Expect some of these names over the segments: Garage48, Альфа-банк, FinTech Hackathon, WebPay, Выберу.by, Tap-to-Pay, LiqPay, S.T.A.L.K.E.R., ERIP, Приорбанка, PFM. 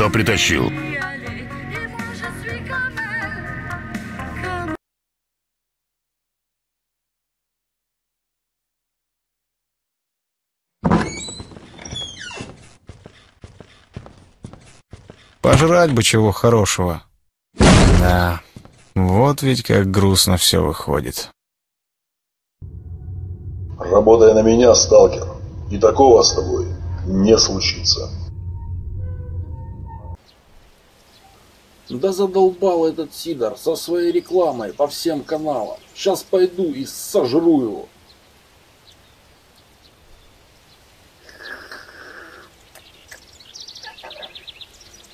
что притащил. Пожрать бы чего хорошего. Да, вот ведь как грустно все выходит. Работая на меня, сталкер, и такого с тобой не случится. Да задолбал этот Сидор со своей рекламой по всем каналам. Сейчас пойду и сожру его.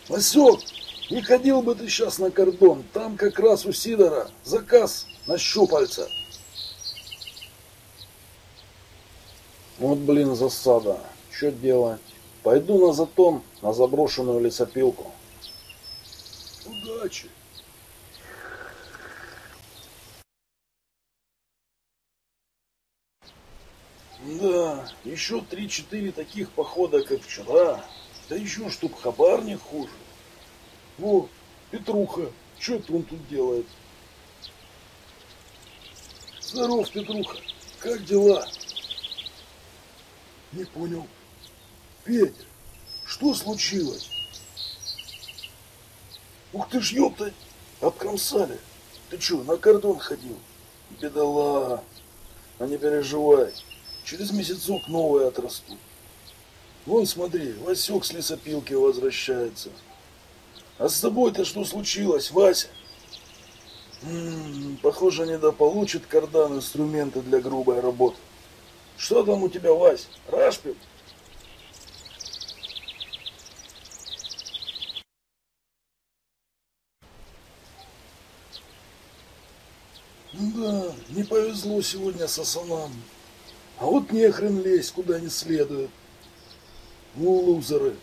Васек, не ходил бы ты сейчас на кордон, там как раз у Сидора заказ на щупальца. Вот, блин, засада. Что делать? Пойду на затон, на заброшенную лесопилку. Удачи! Да, еще 3-4 таких похода, как вчера. Да еще чтоб хабар не хуже. Во, Петруха, что это он тут делает? Здоров, Петруха, как дела? Не понял. Петя, что случилось? Ух ты ж, ёпта, обкромсали. Ты чё, на кордон ходил? Бедола. А не переживай, через месяцок новые отрастут. Вон, смотри, Васёк с лесопилки возвращается. А с тобой-то что случилось, Вася? Похоже, недополучит кардан инструменты для грубой работы. Что там у тебя, Вась? Рашпиль? Да, не повезло сегодня сосунам. А вот нехрен лезть, куда не следует. Ну, лузеры.